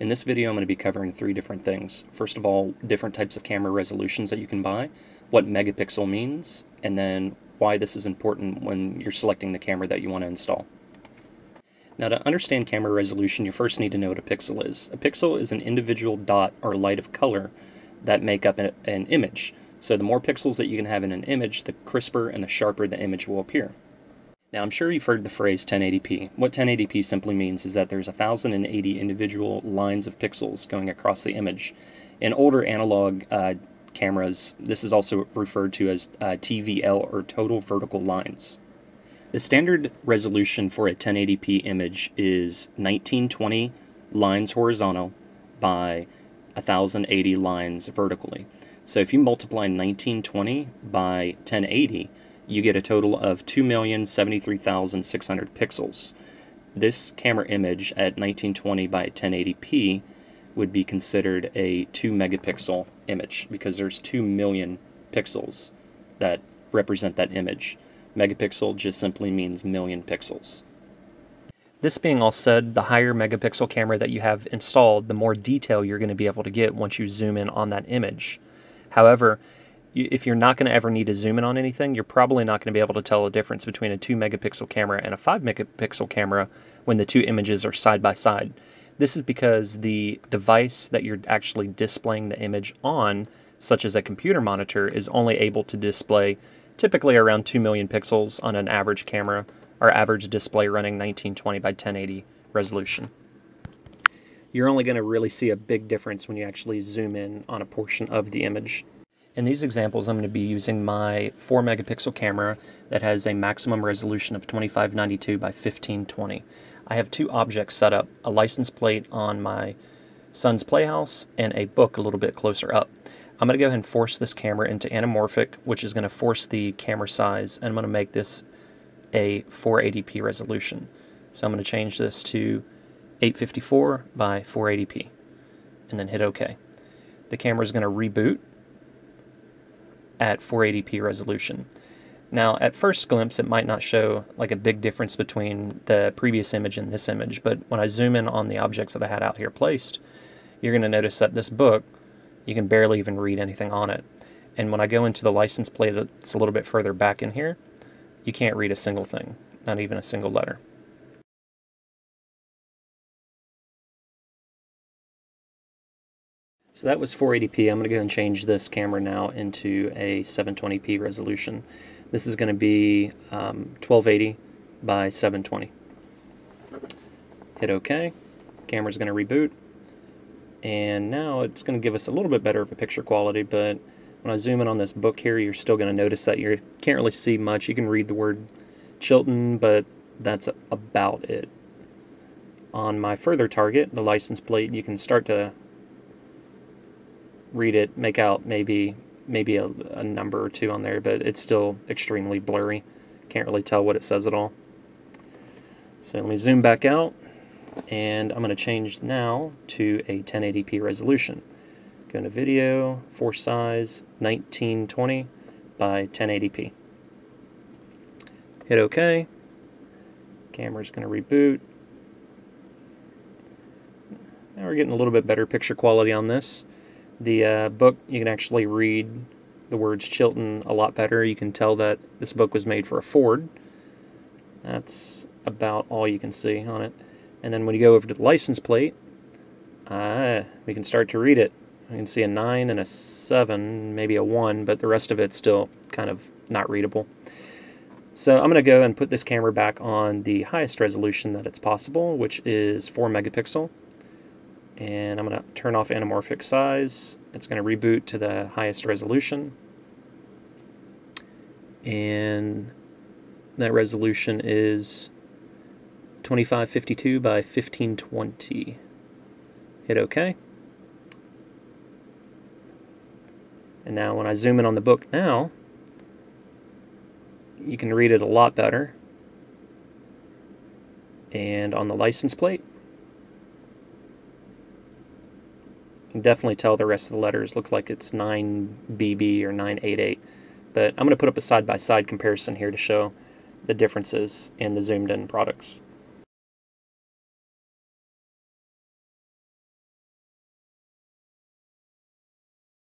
In this video, I'm going to be covering three different things. First of all, different types of camera resolutions that you can buy, what megapixel means, and then why this is important when you're selecting the camera that you want to install. Now, to understand camera resolution, you first need to know what a pixel is. A pixel is an individual dot or light of color that make up an image. So the more pixels that you can have in an image, the crisper and the sharper the image will appear. Now, I'm sure you've heard the phrase 1080p. What 1080p simply means is that there's 1080 individual lines of pixels going across the image. In older analog cameras, this is also referred to as TVL, or total vertical lines. The standard resolution for a 1080p image is 1920 lines horizontal by 1080 lines vertically. So if you multiply 1920 by 1080, you get a total of 2,073,600 pixels. This camera image at 1920 by 1080p would be considered a 2-megapixel image because there's 2 million pixels that represent that image. Megapixel just simply means million pixels. This being all said, the higher megapixel camera that you have installed, the more detail you're going to be able to get once you zoom in on that image. However, if you're not going to ever need to zoom in on anything, you're probably not going to be able to tell the difference between a 2-megapixel camera and a 5-megapixel camera when the two images are side by side. This is because the device that you're actually displaying the image on, such as a computer monitor, is only able to display typically around 2 million pixels on an average camera or average display running 1920 by 1080 resolution. You're only going to really see a big difference when you actually zoom in on a portion of the image. In these examples, I'm going to be using my 4-megapixel camera that has a maximum resolution of 2592 by 1520. I have two objects set up, a license plate on my son's playhouse and a book a little bit closer up. I'm going to go ahead and force this camera into anamorphic, which is going to force the camera size, and I'm going to make this a 480p resolution. So I'm going to change this to 854 by 480p and then hit OK. The camera is going to reboot at 480p resolution. Now, at first glimpse, it might not show like a big difference between the previous image and this image, but when I zoom in on the objects that I had out here placed, you're going to notice that this book, you can barely even read anything on it. And when I go into the license plate, it's a little bit further back in here, you can't read a single thing, not even a single letter. So that was 480p. I'm going to go ahead and change this camera now into a 720p resolution. This is going to be 1280 by 720. Hit OK. Camera's going to reboot. And now it's going to give us a little bit better of a picture quality, but when I zoom in on this book here, you're still going to notice that you can't really see much. You can read the word Chilton, but that's about it. On my further target, the license plate, you can start to read it, make out maybe a number or two on there, but it's still extremely blurry. Can't really tell what it says at all. So let me zoom back out, and I'm going to change now to a 1080p resolution. Go into video, force size, 1920 by 1080p. Hit OK. Camera's going to reboot. Now we're getting a little bit better picture quality on this. The book, you can actually read the words Chilton a lot better. You can tell that this book was made for a Ford. That's about all you can see on it. And then when you go over to the license plate, we can start to read it. We can see a 9 and a 7, maybe a 1, but the rest of it's still kind of not readable. So I'm going to go and put this camera back on the highest resolution that it's possible, which is 4 megapixel. And I'm going to turn off anamorphic size. It's going to reboot to the highest resolution. And that resolution is 2552 by 1520. Hit OK. And now when I zoom in on the book now, you can read it a lot better. And on the license plate, you can definitely tell the rest of the letters look like it's 9BB or 988. But I'm going to put up a side-by-side comparison here to show the differences in the zoomed-in products.